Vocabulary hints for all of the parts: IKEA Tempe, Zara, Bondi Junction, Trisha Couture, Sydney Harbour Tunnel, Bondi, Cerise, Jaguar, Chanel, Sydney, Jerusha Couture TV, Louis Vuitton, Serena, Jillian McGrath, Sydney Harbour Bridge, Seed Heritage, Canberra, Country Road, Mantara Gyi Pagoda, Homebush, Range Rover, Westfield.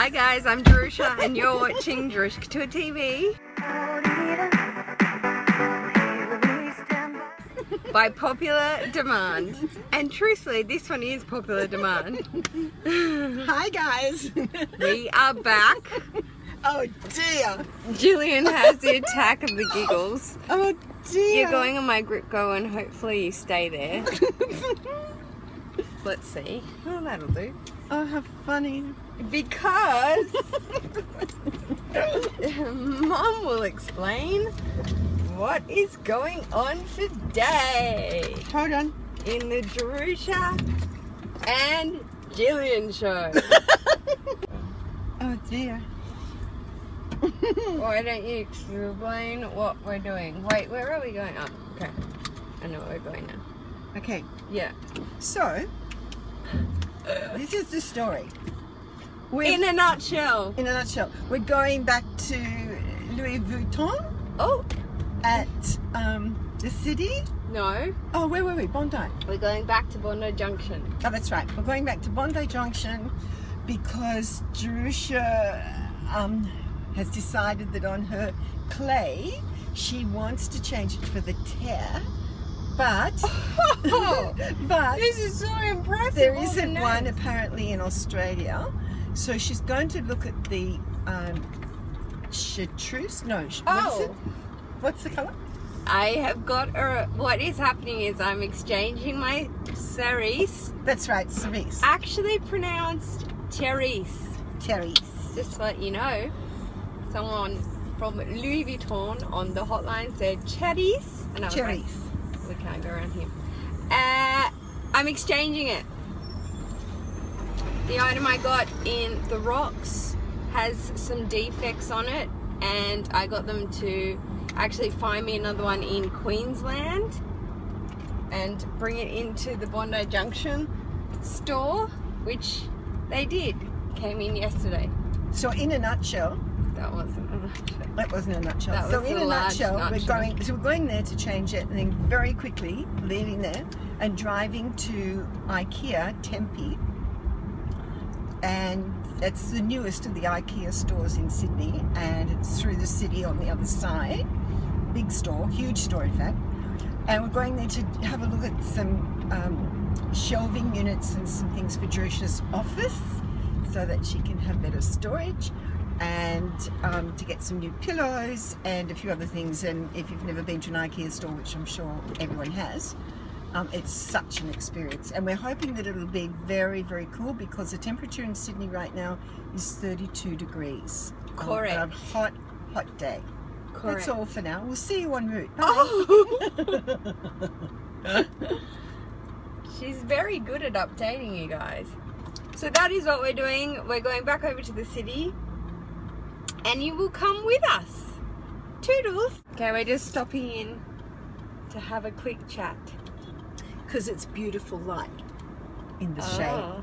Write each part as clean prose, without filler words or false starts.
Hi guys, I'm Jerusha and you're watching Jerusha Couture TV. By popular demand. And truthfully, this one is popular demand. Hi guys. We are back. Oh dear. Jillian has the attack of the giggles. Oh dear. You're going on my grip go and hopefully you stay there. Let's see. Oh, that'll do. Oh, how funny. Because Mom will explain what is going on today. Hold on. In the Jerusha and Jillian show. Oh dear. Why don't you explain what we're doing? Wait, where are we going? Oh, okay. I know where we're going now. Okay. Yeah. So, this is the story. In a nutshell, we're going back to Louis Vuitton. Oh, at the city. No. Oh, where were we? Bondi. We're going back to Bondi Junction. Oh, that's right. We're going back to Bondi Junction because Jerusha has decided that on her clay she wants to change it for the tear. But, oh, but this is so impressive. There isn't one apparently in Australia. So she's going to look at the chartreuse. No, oh. What's the colour? I have got a. What is happening is I'm exchanging my Cerise. That's right, Cerise. Actually pronounced Cerise. Cerise. Just to let you know, someone from Louis Vuitton on the hotline said Cerise, and I was like, we can't go around here. I'm exchanging it. The item I got in the rocks has some defects on it, and I got them to actually find me another one in Queensland and bring it into the Bondi Junction store, which they did. Came in yesterday. So in a nutshell, that wasn't a nutshell. That wasn't a nutshell. That so in a nutshell, we're going there to change it, and then very quickly leaving there and driving to IKEA Tempe. And that's the newest of the IKEA stores in Sydney, and it's through the city on the other side. Big store, huge store in fact. And we're going there to have a look at some shelving units and some things for Jerusha's office so that she can have better storage, and to get some new pillows and a few other things. And if you've never been to an IKEA store, which I'm sure everyone has, it's such an experience, and we're hoping that it'll be very, very cool because the temperature in Sydney right now is 32 degrees. Correct. On a hot, hot day. Correct. That's all for now. We'll see you en route. Bye. Oh. She's very good at updating you guys. So that is what we're doing. We're going back over to the city, and you will come with us. Toodles. Okay, we're just stopping in to have a quick chat. Because it's beautiful light in the shade.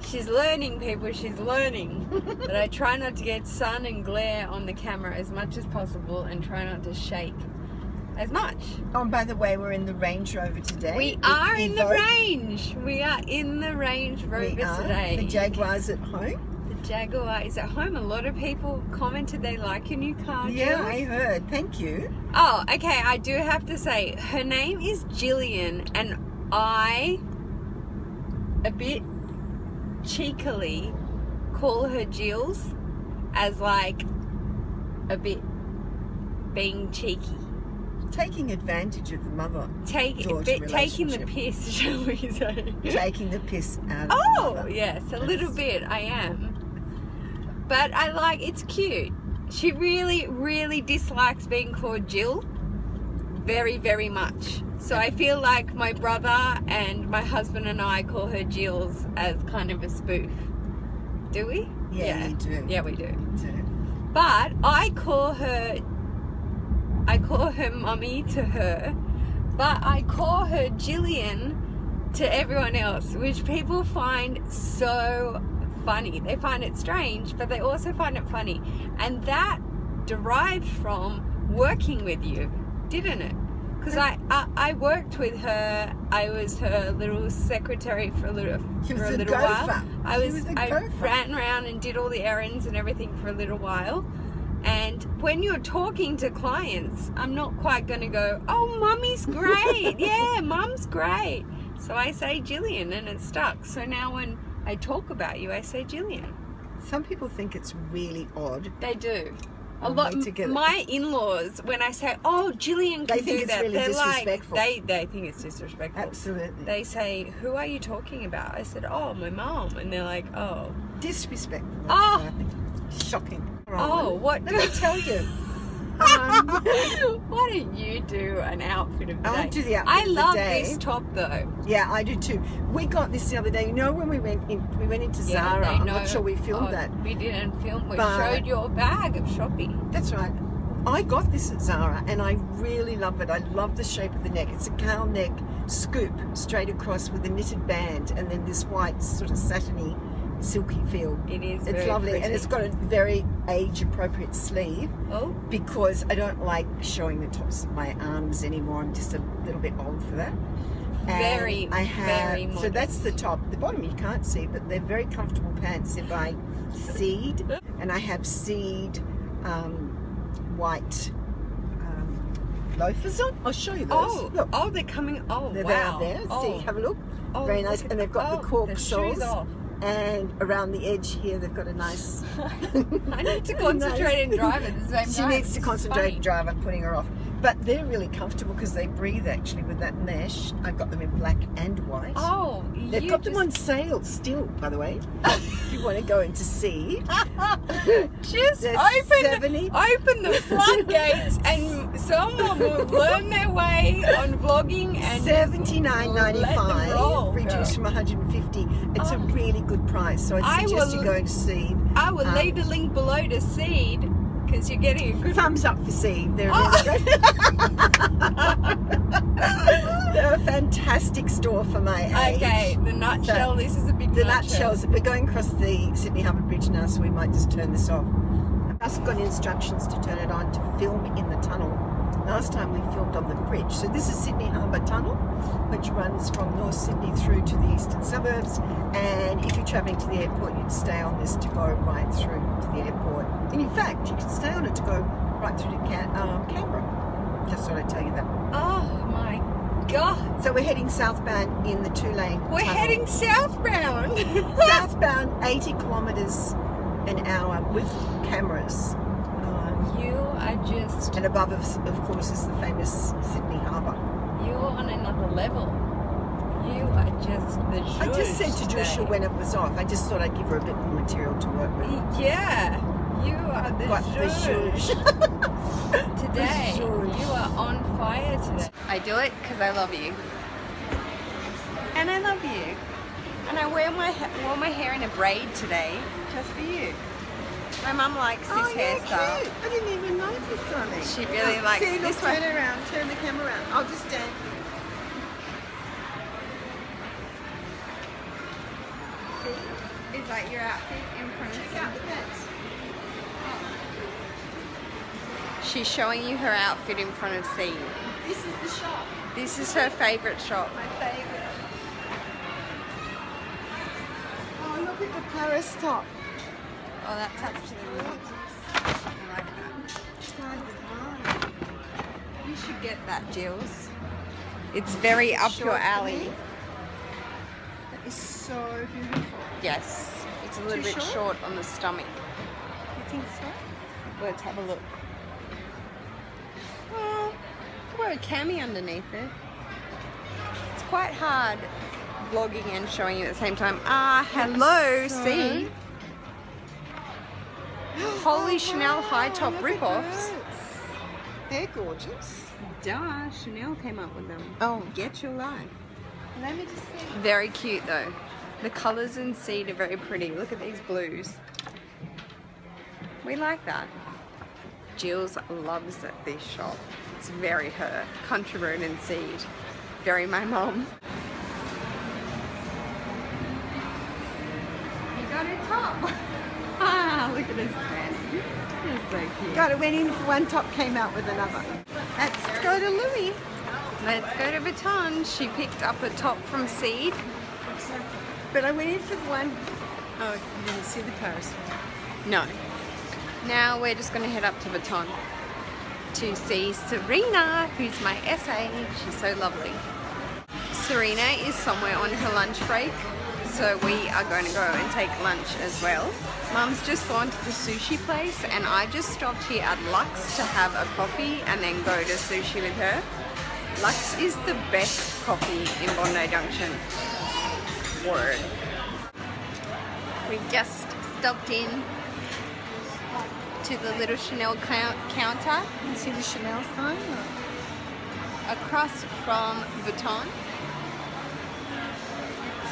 She's learning, people, she's learning. But I try not to get sun and glare on the camera as much as possible and try not to shake as much. Oh, and by the way, we're in the Range Rover today. We are in the Range. We are in the Range Rover today. The Jaguar's at home. The Jaguar is at home. A lot of people commented they like your new car. Yeah, Jill. I heard. Thank you. Oh, okay, I do have to say, her name is Jillian, and I, a bit cheekily, call her Jills as, like, a bit being cheeky. Taking advantage of the mother-daughter relationship. Taking the piss, shall we say. Taking the piss out of the mother. Oh, yes, a little bit, I am. But I like, it's cute. She really, really dislikes being called Jill very, very much. So I feel like my brother and my husband and I call her Jills as kind of a spoof. Do we? Yeah, you do. Yeah, we do. But I call her mummy to her, but I call her Jillian to everyone else, which people find so funny. They find it strange, but they also find it funny, and that derived from working with you, didn't it? Because I worked with her. I was her little secretary for a little, while. I ran around and did all the errands and everything for a little while. And when you're talking to clients, I'm not quite going to go, oh, mummy's great. Yeah, mum's great. So I say Jillian and it's stuck. So now when I talk about you, I say Jillian. Some people think it's really odd. They do. A lot. My in-laws, when I say, "Oh, Jillian can do that," really disrespectful. Like, they think it's disrespectful. Absolutely. They say, "Who are you talking about?" I said, "Oh, my mom," and they're like, "Oh, disrespectful." Oh, shocking. Oh, what? Let me tell you. Why don't you do an outfit of the day? I'll do the outfit of the day. I love this top though. Yeah, I do too. We got this the other day. You know when we went into Zara. I'm not sure we filmed that. We didn't film. We showed your bag of shopping. That's right. I got this at Zara and I really love it. I love the shape of the neck. It's a cowl neck scoop straight across with a knitted band and then this white sort of satiny silky feel. It is. It's lovely, pretty. And it's got a very age-appropriate sleeve. Oh. Because I don't like showing the tops of my arms anymore. I'm just a little bit old for that. Very, and I have, very modest. So that's the top. The bottom you can't see, but they're very comfortable pants. They're by Seed, and I have Seed white loafers on. I'll show you those. Oh, look. Oh, they're coming. Oh, they're wow. They're there. Oh. See, have a look. Oh, very nice. And they've got the cork soles. And around the edge here, they've got a nice... I need to concentrate and drive at the same time. She needs to concentrate and drive. I'm putting her off. But they're really comfortable because they breathe, actually, with that mesh. I've got them in black and white. Oh, they've got them on sale still, by the way. If you want to go in to see. Just open the floodgates and someone will learn their way on vlogging. And $79.95 reduced from $150. It's a really good price. So I suggest you go to Seed. I will leave the link below to Seed. Because you're getting a good thumbs up for Seed. They're really good. They're a fantastic store for my age. Okay, the nutshell. So this is a big nutshell. We're going across the Sydney Harbour Bridge now, so we might just turn this off. I've just got instructions to turn it on to film in the tunnel. Last time we filmed on the bridge. So this is Sydney Harbour Tunnel, which runs from North Sydney through to the eastern suburbs. And if you're travelling to the airport, you'd stay on this to go right through to the airport. And in fact, you could stay on it to go right through to Canberra. Just thought I'd tell you that. Oh my God. So we're heading southbound in the two-lane tunnel. We're heading southbound. Southbound, 80 kilometres an hour with cameras. You are just... And above us, of course, is the famous Sydney Harbour. You're on another level. You are just the Jewish. I just said to Jerusha when it was off, I just thought I'd give her a bit more material to work with. Yeah, you are the Jewish. Today, you are on fire today. I do it because I love you. And I love you. And I wore my hair in a braid today, just for you. My mum likes this hairstyle. Cute. I didn't even notice, darling. She really likes this one. Turn around, turn the camera around. I'll just stand here. See? It's like your outfit in front of you. Check out the pants. Oh. She's showing you her outfit in front of Seed. This is the shop. This is her favourite shop. My favourite. Oh, look at the Paris top. Oh, that's actually really nice. I like that. You should get that, Jills. It's very up your alley. That is so beautiful. Yes, it's a little bit short on the stomach. You think so? Let's have a look. Well, I wear a cami underneath it. It's quite hard vlogging and showing you at the same time. Ah, hello, see? Holy Chanel high top rip-offs. They're gorgeous. Duh, Chanel came up with them. Oh, get your life. Let me just see. Very cute though. The colours in Seed are very pretty. Look at these blues. We like that. Jill's loves this shop. It's very her. Country Road and Seed. Very my mum. You got a top. Ah, look at this dress. It's so cute. God, it went in for one top, came out with another. Let's go to Louis. Let's go to Vuitton. She picked up a top from Seed. But I went in for one. Oh, you didn't see the cars. No. Now we're just going to head up to Vuitton to see Serena, who's my SA. She's so lovely. Serena is somewhere on her lunch break, so we are going to go and take lunch as well. Mum's just gone to the sushi place and I just stopped here at Lux to have a coffee and then go to sushi with her. Lux is the best coffee in Bondi Junction. Word. We just stopped in to the little Chanel counter. You see the Chanel sign? Across from Vuitton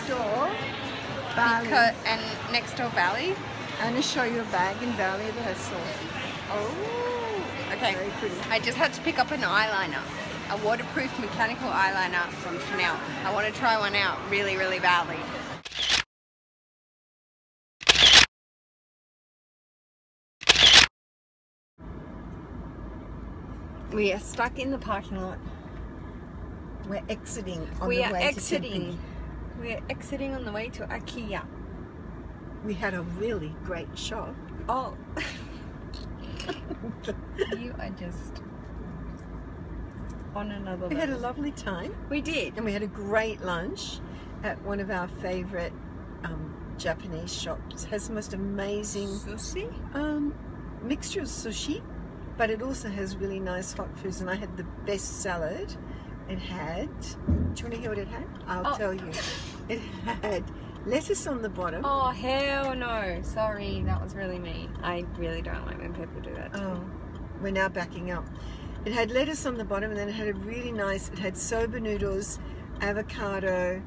store, Valley. And next door Valley. I'm gonna show you a bag in Valley that I saw. Oh, okay. Very pretty. I just had to pick up an eyeliner, a waterproof mechanical eyeliner from Chanel. I want to try one out really, really badly. We are stuck in the parking lot. We're exiting on the way to Tempe. We are exiting on the way to IKEA. We had a really great shop. Oh. You are just on another level. We had a lovely time. We did. And we had a great lunch at one of our favourite Japanese shops. It has the most amazing sushi? Mixture of sushi. But it also has really nice hot foods, and I had the best salad. It had, do you want to hear what it had? I'll tell you. It had lettuce on the bottom. Oh, hell no. Sorry, that was really mean. I really don't like when people do that to me. We're now backing up. It had lettuce on the bottom, and then it had a really nice, it had soba noodles, avocado,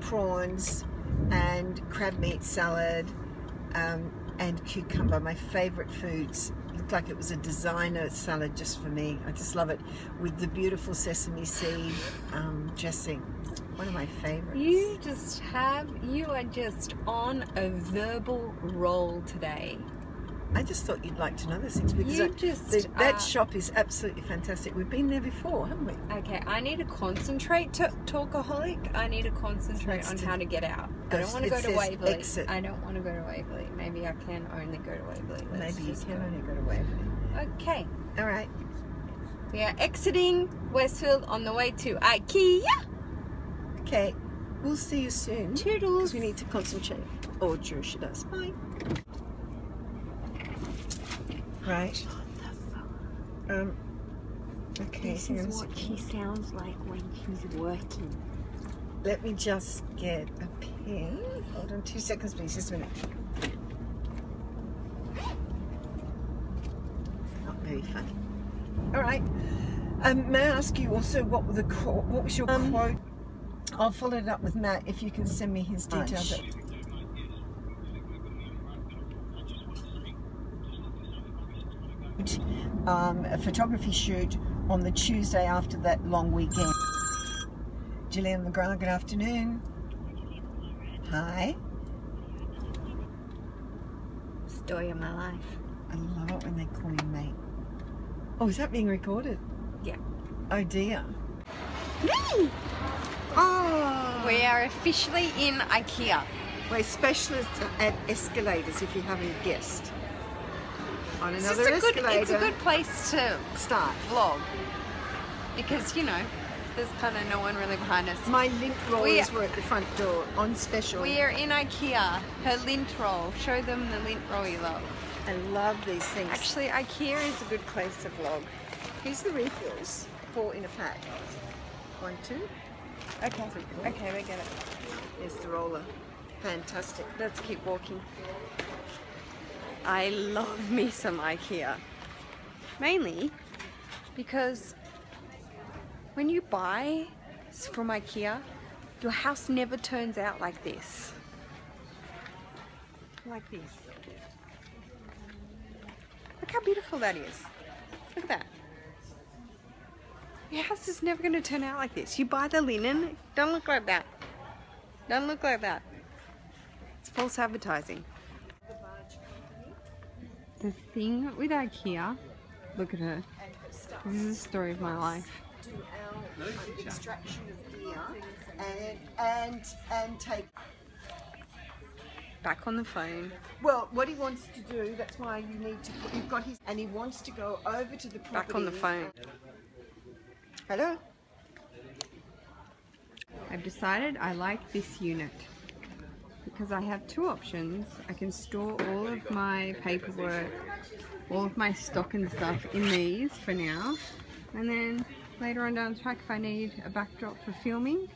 prawns, and crab meat salad, and cucumber, my favorite foods. Looked like it was a designer salad just for me. I just love it with the beautiful sesame seed dressing. One of my favorites. You are just on a verbal roll today. I just thought you'd like to know those things because that shop is absolutely fantastic. We've been there before, haven't we? Okay, I need to concentrate, talkaholic. I need to concentrate on how to get out. I don't want to go to Waverley. Exit. I don't want to go to Waverley. Maybe I can only go to Waverley. Maybe you can only go to Waverley. Okay. All right. We are exiting Westfield on the way to IKEA. Okay. We'll see you soon. Toodles. We need to concentrate. Or Jerusha does. Bye. Right. Okay. This is what she sounds like when she's working. Let me just get a pen. Hold on 2 seconds, please. Just a minute. Not very funny. All right. May I ask you also what was your quote? I'll follow it up with Matt if you can send me his details. A photography shoot on the Tuesday after that long weekend. Jillian McGrath, good afternoon. Hi. Story of my life. I love it when they call me mate. Oh, is that being recorded? Yeah. Oh dear. Me! Oh! We are officially in IKEA. We're specialists at escalators if you haven't guessed. On another escalator. It's a good place to start vlog because you know there's kind of no one really behind us. My lint rollers were at the front door on special. We are in IKEA. Her lint roll. Show them the lint roll you love. I love these things. Actually, IKEA is a good place to vlog. Here's the refills. 4 in a pack. 1, 2. Okay. Okay, we get it. Here's the roller. Fantastic. Let's keep walking. I love me some IKEA, mainly because when you buy from IKEA, your house never turns out like this. Like this. Look how beautiful that is. Look at that. Your house is never going to turn out like this. You buy the linen, it don't look like that. Don't look like that. It's false advertising. The thing with IKEA, look at her, this is the story of my life. extraction of gear and take back on the phone. Well, what he wants to do, that's why you need to put, you've got his, and he wants to go over to the property. Back on the phone. Hello? I've decided I like this unit because I have two options. I can store all of my paperwork, all of my stock and stuff in these for now, and then later on down the track if I need a backdrop for filming,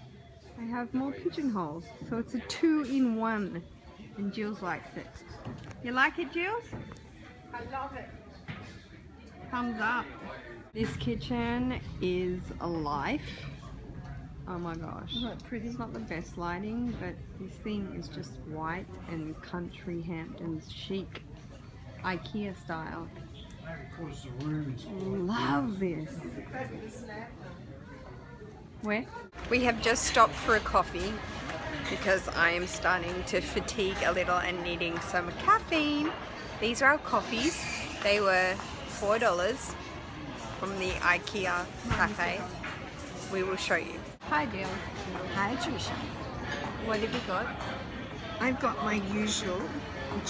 I have more pigeonholes. So it's a two-in-one, and Jill's likes it. You like it, Jill? I love it. Thumbs up. This kitchen is alive. Oh my gosh, it's not the best lighting, but this thing is just white and country Hamptons chic, IKEA style. Love this. Where? We have just stopped for a coffee because I am starting to fatigue a little and needing some caffeine. These are our coffees. They were $4 from the IKEA cafe. We will show you. Hi Jill. Hi Trisha. What have you got? I've got my usual.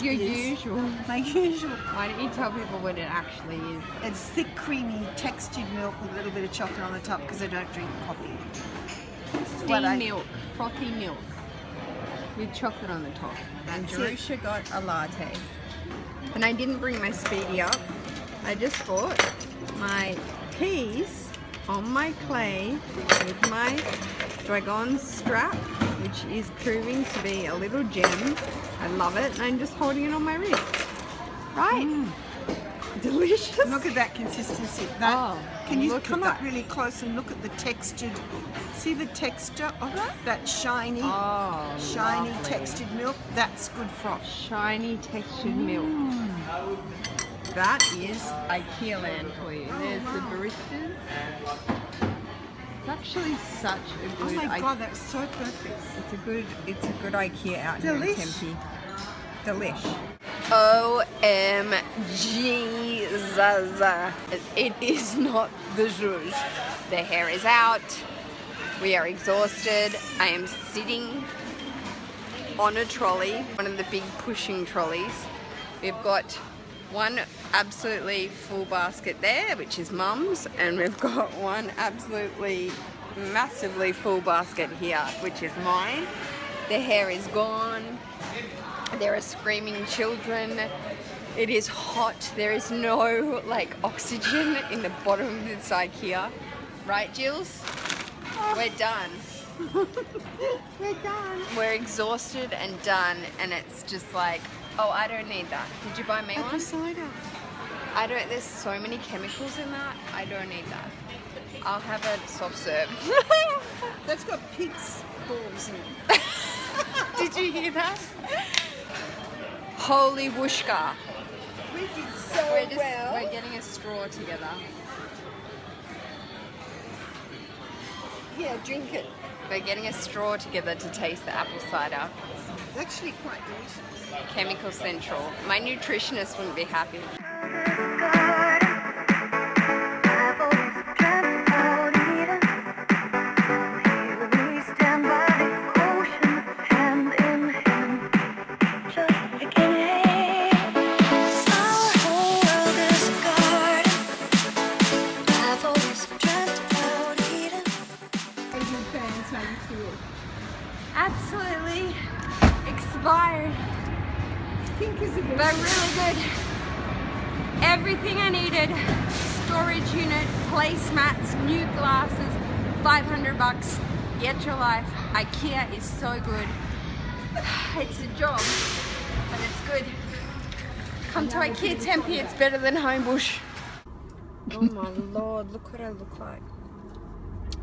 Your usual? My usual. Why don't you tell people what it actually is? It's thick, creamy, textured milk with a little bit of chocolate on the top because I don't drink coffee. Frothy milk with chocolate on the top. And Jerusha got a latte. And I didn't bring my speedy up. I just bought my peas on my clay with my dragon strap, which is proving to be a little gem. I love it, and I'm just holding it on my wrist. Right? Mm. Delicious. Look at that consistency. Can you come up really close and look at the textured, see the texture of it? That shiny, lovely. Textured milk. That's good froth. Shiny textured milk. That is IKEA land for you. There's the baristas. It's actually such a good. Oh my god, that's so perfect. It's a good IKEA out here in Tempe. Delish. OMG Zaza. It is not the zhuzh. The hair is out. We are exhausted. I am sitting on a trolley, one of the big pushing trolleys. We've got one absolutely full basket there, which is Mum's, and we've got one absolutely massively full basket here, which is mine. The hair is gone. There are screaming children. It is hot. There is no like oxygen in the bottom of this IKEA. Right, Jills? We're done. We're done. We're exhausted and done, and it's just like, oh, I don't need that. Did you buy me one? Cider. I don't. There's so many chemicals in that. I don't need that. I'll have a soft serve. That's got pig's balls in it. Did you hear that? Holy whooshka. We did so well. We're getting a straw together. Yeah, drink it. We're getting a straw together to taste the apple cider. It's actually quite delicious. Chemical Central. My nutritionist wouldn't be happy. But really good. Everything I needed. Storage unit, placemats, new glasses, 500 bucks. Get your life. IKEA is so good. It's a job, but it's good. Come to IKEA Tempe, it's better than Homebush. Oh my lord, look what I look like.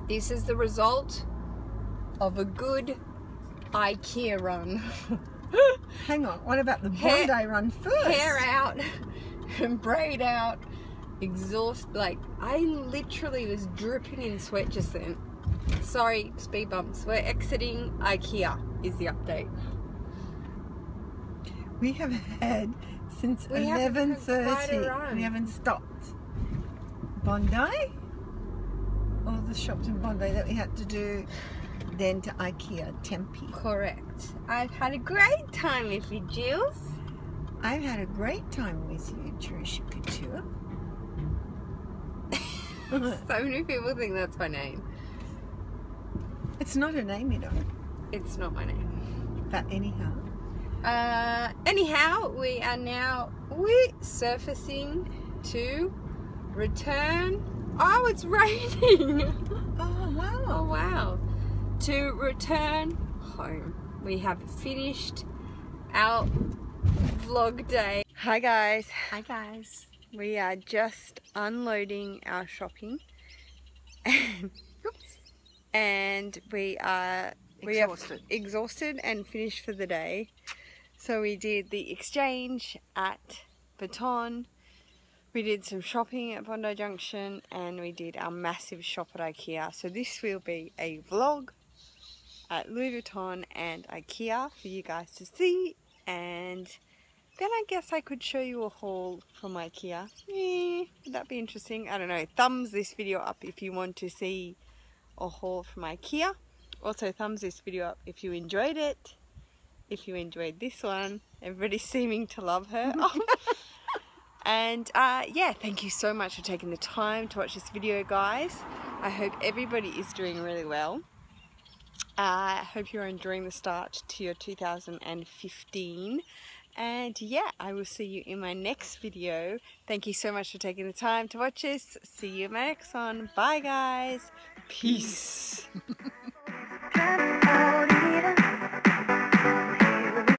This is the result of a good IKEA run. Hang on, what about the Bondi run first? Hair out and braid out, exhaust, like I literally was dripping in sweat just then. Sorry, speed bumps. We're exiting IKEA is the update. We have had since 11:30. We haven't stopped. Bondi? all the shops in Bondi that we had to do, then to IKEA Tempe. Correct. I've had a great time with you, Jills. I've had a great time with you, Trisha Couture. So many people think that's my name. It's not her name, you know. It's not my name. But anyhow. Anyhow, we are now surfacing to return. Oh, it's raining. Oh, wow. Oh, wow. To return home. We have finished our vlog day. Hi, guys. Hi, guys. We are just unloading our shopping. Oops. And we are exhausted and finished for the day. So we did the exchange at Vuitton. We did some shopping at Bondi Junction, and we did our massive shop at IKEA. So this will be a vlog at Louis Vuitton and IKEA for you guys to see, and then I guess I could show you a haul from IKEA. Would that be interesting? I don't know. Thumbs this video up if you want to see a haul from IKEA. Also thumbs this video up if you enjoyed it, if you enjoyed this one. Everybody's seeming to love her. And yeah, thank you so much for taking the time to watch this video, guys. I hope everybody is doing really well. I hope you're enjoying the start to your 2015, and yeah, I will see you in my next video. Thank you so much for taking the time to watch this. See you in my next one. Bye, guys. Peace.